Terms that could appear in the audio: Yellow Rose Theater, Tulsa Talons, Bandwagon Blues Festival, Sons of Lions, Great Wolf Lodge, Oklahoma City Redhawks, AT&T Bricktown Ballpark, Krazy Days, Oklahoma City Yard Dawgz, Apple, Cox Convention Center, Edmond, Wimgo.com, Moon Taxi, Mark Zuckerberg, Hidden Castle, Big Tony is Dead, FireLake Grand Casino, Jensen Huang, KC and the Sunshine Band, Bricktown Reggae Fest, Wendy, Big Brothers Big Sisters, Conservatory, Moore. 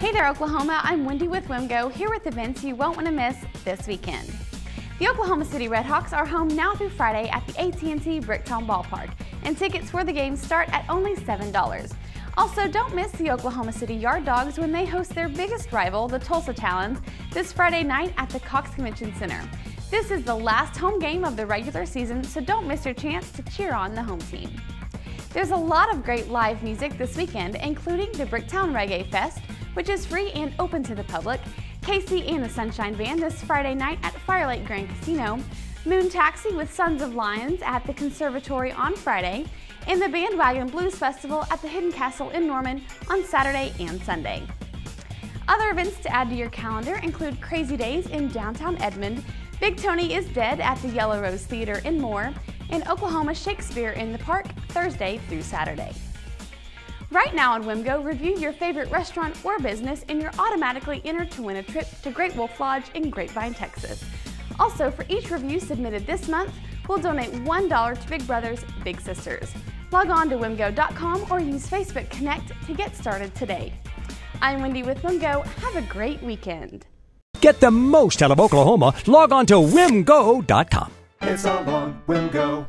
Hey there Oklahoma, I'm Wendy with Wimgo, here with events you won't want to miss this weekend. The Oklahoma City Redhawks are home now through Friday at the AT&T Bricktown Ballpark, and tickets for the game start at only $7. Also, don't miss the Oklahoma City Yard Dawgz when they host their biggest rival, the Tulsa Talons, this Friday night at the Cox Convention Center. This is the last home game of the regular season, so don't miss your chance to cheer on the home team. There's a lot of great live music this weekend, including the Bricktown Reggae Fest, which is free and open to the public, KC and the Sunshine Band this Friday night at FireLake Grand Casino, Moon Taxi with Sons of Lions at the Conservatory on Friday, and the Bandwagon Blues Festival at the Hidden Castle in Norman on Saturday and Sunday. Other events to add to your calendar include Krazy Days in downtown Edmond, Big Tony is Dead at the Yellow Rose Theater in Moore, and Oklahoma Shakespeare in the Park Thursday through Saturday. Right now on Wimgo, review your favorite restaurant or business and you're automatically entered to win a trip to Great Wolf Lodge in Grapevine, Texas. Also, for each review submitted this month, we'll donate $1 to Big Brothers Big Sisters. Log on to Wimgo.com or use Facebook Connect to get started today. I'm Wendy with Wimgo. Have a great weekend. Get the most out of Oklahoma. Log on to Wimgo.com. It's all on Wimgo.